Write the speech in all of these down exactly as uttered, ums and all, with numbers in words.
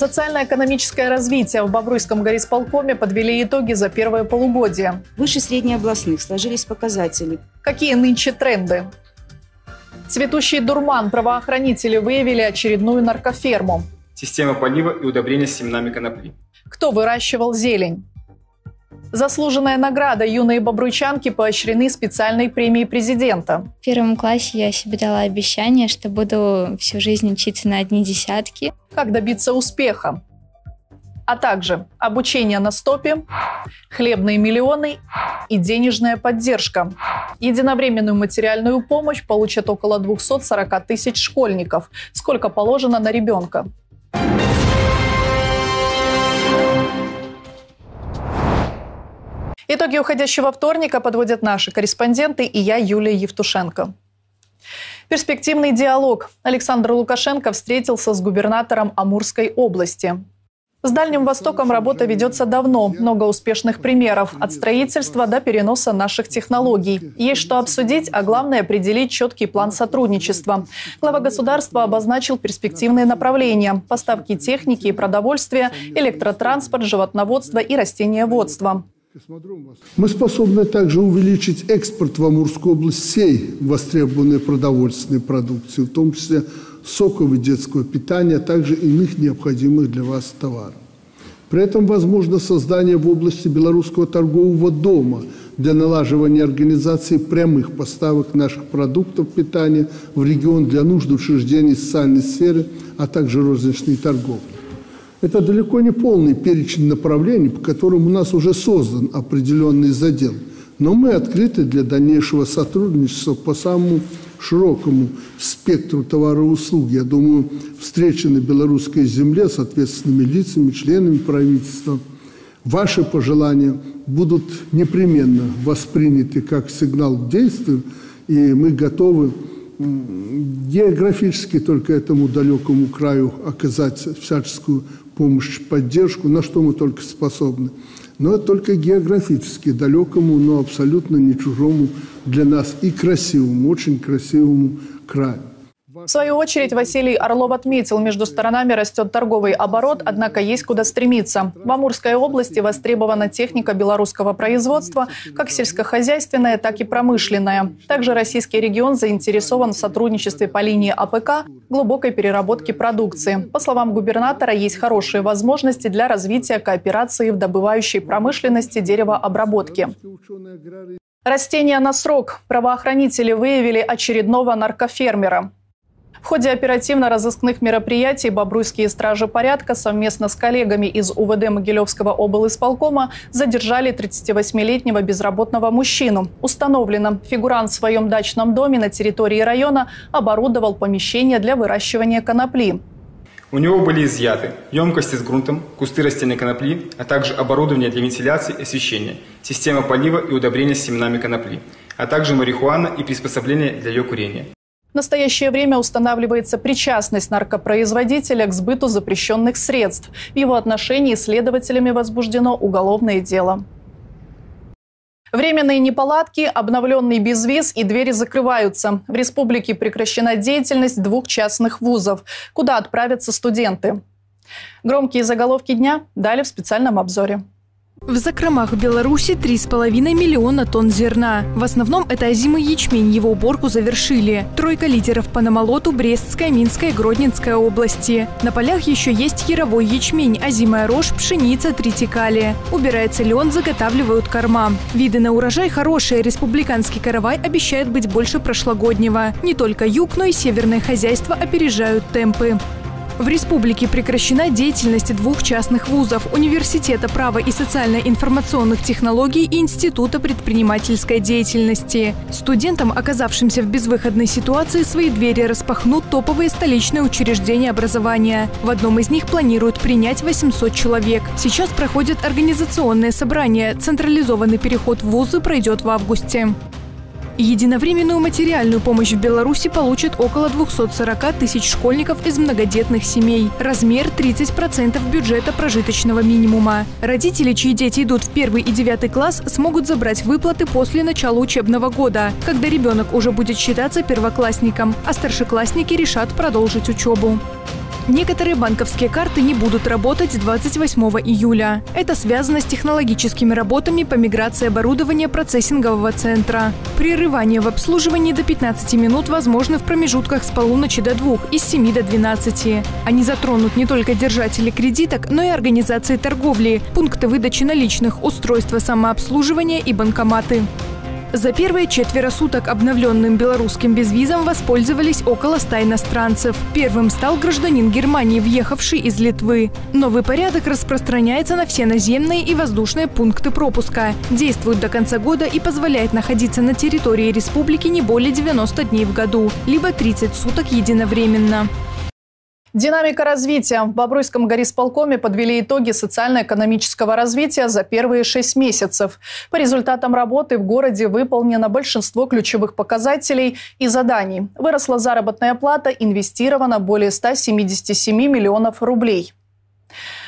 Социально-экономическое развитие в Бобруйском горисполкоме подвели итоги за первое полугодие. Выше среднеобластных сложились показатели. Какие нынче тренды? Цветущий дурман. Правоохранители выявили очередную наркоферму. Система полива и удобрения с семенами конопли. Кто выращивал зелень? Заслуженная награда юные бобруйчанки поощрены специальной премией президента. В первом классе я себе дала обещание, что буду всю жизнь учиться на одни десятки. Как добиться успеха? А также обучение на стопе, хлебные миллионы и денежная поддержка. Единовременную материальную помощь получат около двухсот сорока тысяч школьников. Сколько положено на ребенка? Итоги уходящего вторника подводят наши корреспонденты и я, Юлия Евтушенко. Перспективный диалог. Александр Лукашенко встретился с губернатором Амурской области. С Дальним Востоком работа ведется давно. Много успешных примеров. От строительства до переноса наших технологий. Есть что обсудить, а главное определить четкий план сотрудничества. Глава государства обозначил перспективные направления. Поставки техники и продовольствия, электротранспорт, животноводство и растениеводство. Мы способны также увеличить экспорт в Амурскую область всей востребованной продовольственной продукции, в том числе соков и детского питания, а также иных необходимых для вас товаров. При этом возможно создание в области белорусского торгового дома для налаживания организации прямых поставок наших продуктов питания в регион для нужд учреждений социальной сферы, а также розничной торговли. Это далеко не полный перечень направлений, по которым у нас уже создан определенный задел. Но мы открыты для дальнейшего сотрудничества по самому широкому спектру товаров и услуг. Я думаю, встречи на белорусской земле с ответственными лицами, членами правительства, ваши пожелания будут непременно восприняты как сигнал к действию, и мы готовы географически только этому далекому краю оказать всяческую помощь, поддержку, на что мы только способны. Но это только географически далекому, но абсолютно не чужому для нас и красивому, очень красивому краю. В свою очередь, Василий Орлов отметил, между сторонами растет торговый оборот, однако есть куда стремиться. В Амурской области востребована техника белорусского производства, как сельскохозяйственная, так и промышленная. Также российский регион заинтересован в сотрудничестве по линии АПК, глубокой переработки продукции. По словам губернатора, есть хорошие возможности для развития кооперации в добывающей промышленности деревообработки. Растения на срок. Правоохранители выявили очередного наркофермера. В ходе оперативно-розыскных мероприятий бобруйские стражи порядка совместно с коллегами из УВД Могилевского облисполкома задержали тридцативосьмилетнего безработного мужчину. Установлено, фигурант в своем дачном доме на территории района оборудовал помещение для выращивания конопли. У него были изъяты емкости с грунтом, кусты растения конопли, а также оборудование для вентиляции и освещения, система полива и удобрения с семенами конопли, а также марихуана и приспособления для ее курения. В настоящее время устанавливается причастность наркопроизводителя к сбыту запрещенных средств. В его отношении следователями возбуждено уголовное дело. Временные неполадки, обновленный безвиз и двери закрываются. В республике прекращена деятельность двух частных вузов. Куда отправятся студенты? Громкие заголовки дня далее в специальном обзоре. В закромах Беларуси три с половиной миллиона тонн зерна. В основном это озимый ячмень, его уборку завершили. Тройка лидеров по намолоту – Брестская, Минская и Гродненская области. На полях еще есть яровой ячмень, озимая рожь, пшеница, тритикали. Убирается лен, заготавливают корма. Виды на урожай хорошие. Республиканский каравай обещает быть больше прошлогоднего. Не только юг, но и северное хозяйство опережают темпы. В республике прекращена деятельность двух частных вузов – Университета права и социально-информационных технологий и Института предпринимательской деятельности. Студентам, оказавшимся в безвыходной ситуации, свои двери распахнут топовые столичные учреждения образования. В одном из них планируют принять восемьсот человек. Сейчас проходит организационное собрание. Централизованный переход в вузы пройдет в августе. Единовременную материальную помощь в Беларуси получат около двухсот сорока тысяч школьников из многодетных семей. Размер – тридцать процентов бюджета прожиточного минимума. Родители, чьи дети идут в первый и девятый класс, смогут забрать выплаты после начала учебного года, когда ребенок уже будет считаться первоклассником, а старшеклассники решат продолжить учебу. Некоторые банковские карты не будут работать с двадцать восьмого июля. Это связано с технологическими работами по миграции оборудования процессингового центра. Прерывание в обслуживании до пятнадцати минут возможно в промежутках с полуночи до двух и с семи до двенадцати. Они затронут не только держателей кредиток, но и организации торговли, пункты выдачи наличных, устройства самообслуживания и банкоматы. За первые четверо суток обновленным белорусским безвизом воспользовались около ста иностранцев. Первым стал гражданин Германии, въехавший из Литвы. Новый порядок распространяется на все наземные и воздушные пункты пропуска. Действует до конца года и позволяет находиться на территории республики не более девяноста дней в году, либо тридцати суток единовременно. Динамика развития. В Бобруйском горисполкоме подвели итоги социально-экономического развития за первые шесть месяцев. По результатам работы в городе выполнено большинство ключевых показателей и заданий. Выросла заработная плата, инвестировано более ста семидесяти семи миллионов рублей.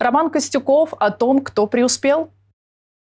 Роман Костюков о том, кто преуспел.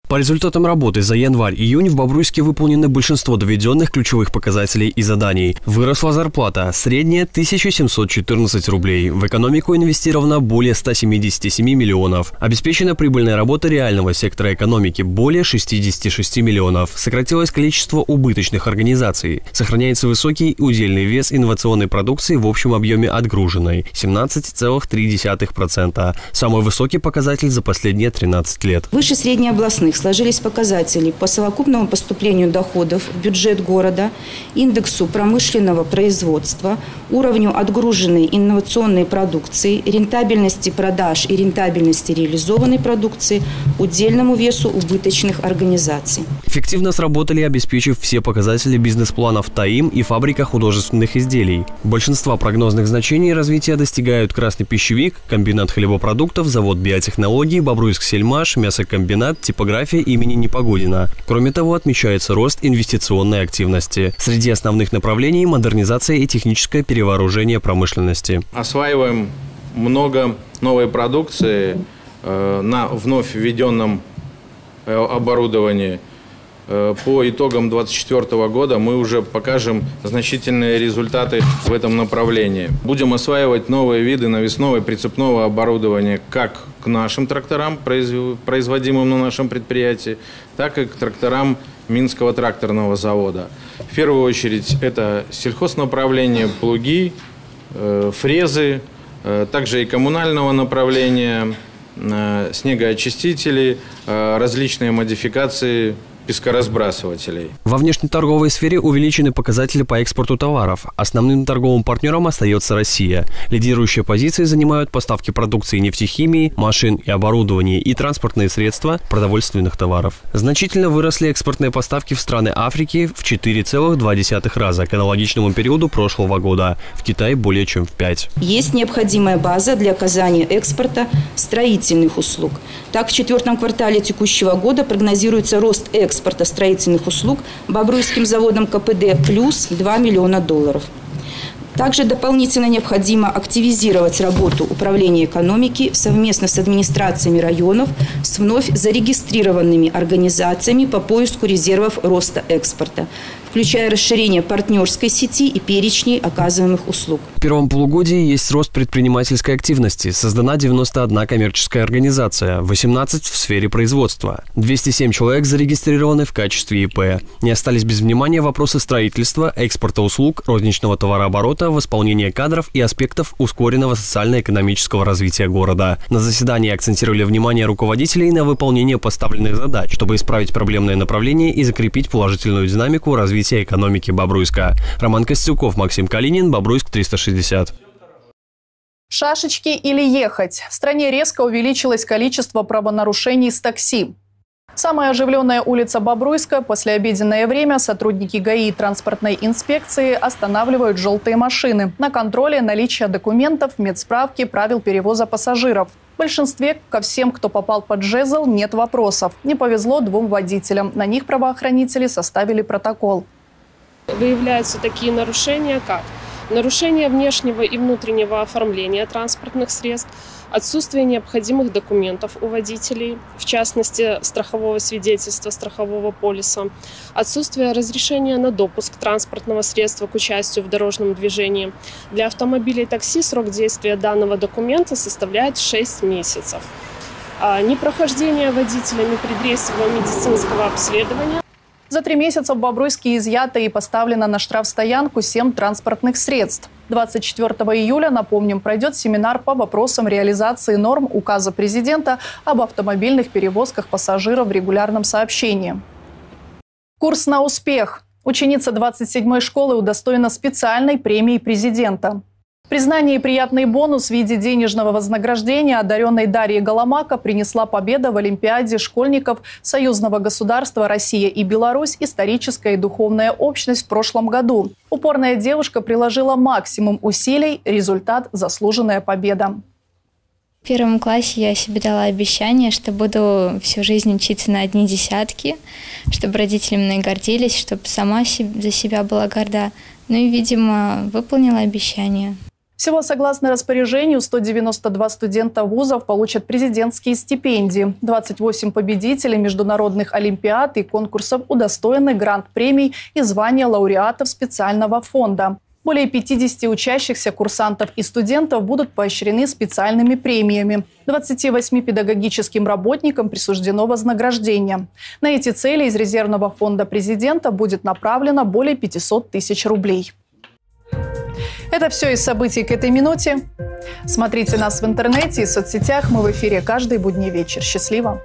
По результатам работы за январь-июнь в Бобруйске выполнено большинство доведенных ключевых показателей и заданий. Выросла зарплата, средняя тысяча семьсот четырнадцать рублей. В экономику инвестировано более ста семидесяти семи миллионов. Обеспечена прибыльная работа реального сектора экономики более шестидесяти шести миллионов. Сократилось количество убыточных организаций. Сохраняется высокий удельный вес инновационной продукции в общем объеме отгруженной – семнадцать целых три десятых процента. Самый высокий показатель за последние тринадцать лет. Выше среднеобластных сложились показатели по совокупному поступлению доходов в бюджет города, индексу промышленного производства, уровню отгруженной инновационной продукции, рентабельности продаж и рентабельности реализованной продукции, удельному весу убыточных организаций. Эффективно сработали, обеспечив все показатели бизнес-планов ТАИМ и фабрика художественных изделий. Большинство прогнозных значений развития достигают Красный пищевик, комбинат хлебопродуктов, завод биотехнологий, Бобруйск-Сельмаш, мясокомбинат, типография имени Непогодина. Кроме того, отмечается рост инвестиционной активности. Среди основных направлений – модернизация и техническое перевооружение промышленности. Осваиваем много новой продукции на вновь введенном оборудовании. По итогам две тысячи двадцать четвёртого года мы уже покажем значительные результаты в этом направлении. Будем осваивать новые виды навесного и прицепного оборудования как к нашим тракторам, производимым на нашем предприятии, так и к тракторам Минского тракторного завода. В первую очередь это сельхознаправление, плуги, фрезы, также и коммунального направления, снегоочистители, различные модификации пескоразбрасывателей. Во внешнеторговой сфере увеличены показатели по экспорту товаров. Основным торговым партнером остается Россия. Лидирующие позиции занимают поставки продукции нефтехимии, машин и оборудования и транспортные средства продовольственных товаров. Значительно выросли экспортные поставки в страны Африки в четыре целых два десятых раза к аналогичному периоду прошлого года. В Китае более чем в пять. Есть необходимая база для оказания экспорта строительных услуг. Так, в четвертом квартале текущего года прогнозируется рост экспорта экспорта строительных услуг Бобруйским заводом КПД плюс два миллиона долларов. Также дополнительно необходимо активизировать работу управления экономики совместно с администрациями районов, с вновь зарегистрированными организациями по поиску резервов роста экспорта, включая расширение партнерской сети и перечней оказываемых услуг. В первом полугодии есть рост предпринимательской активности. Создана девяносто одна коммерческая организация, восемнадцать в сфере производства. двести семь человек зарегистрированы в качестве ИП. Не остались без внимания вопросы строительства, экспорта услуг, розничного товарооборота, восполнения кадров и аспектов ускоренного социально-экономического развития города. На заседании акцентировали внимание руководителей на выполнение поставленных задач, чтобы исправить проблемные направления и закрепить положительную динамику развития экономики Бобруйска. Роман Костюков, Максим Калинин, Бобруйск триста шестьдесят. Шашечки или ехать? В стране резко увеличилось количество правонарушений с такси. Самая оживленная улица Бобруйска. Послеобеденное время сотрудники ГАИ и транспортной инспекции останавливают желтые машины. На контроле наличие документов, медсправки, правил перевоза пассажиров. В большинстве ко всем, кто попал под жезл, нет вопросов. Не повезло двум водителям. На них правоохранители составили протокол. Выявляются такие нарушения, как нарушение внешнего и внутреннего оформления транспортных средств, Отсутствие необходимых документов у водителей, в частности, страхового свидетельства, страхового полиса. Отсутствие разрешения на допуск транспортного средства к участию в дорожном движении. Для автомобилей и такси срок действия данного документа составляет шесть месяцев. Непрохождение водителями предрейсового медицинского обследования. За три месяца в Бобруйске изъято и поставлено на штрафстоянку семь транспортных средств. двадцать четвёртого июля, напомним, пройдет семинар по вопросам реализации норм указа президента об автомобильных перевозках пассажиров в регулярном сообщении. Курс на успех. Ученица двадцать седьмой школы удостоена специальной премии президента. Признание и приятный бонус в виде денежного вознаграждения одаренной Дарьи Галамака принесла победа в Олимпиаде школьников Союзного государства Россия и Беларусь «Историческая и духовная общность» в прошлом году. Упорная девушка приложила максимум усилий, результат – заслуженная победа. В первом классе я себе дала обещание, что буду всю жизнь учиться на одни десятки, чтобы родители мной гордились, чтобы сама за себя была горда. Ну и, видимо, выполнила обещание. Всего, согласно распоряжению, сто девяносто два студента вузов получат президентские стипендии. двадцать восемь победителей международных олимпиад и конкурсов удостоены гранд-премий и звания лауреатов специального фонда. Более пятидесяти учащихся курсантов и студентов будут поощрены специальными премиями. двадцати восьми педагогическим работникам присуждено вознаграждение. На эти цели из резервного фонда президента будет направлено более пятисот тысяч рублей. Это все из событий к этой минуте. Смотрите нас в интернете и соцсетях. Мы в эфире каждый будний вечер. Счастливо!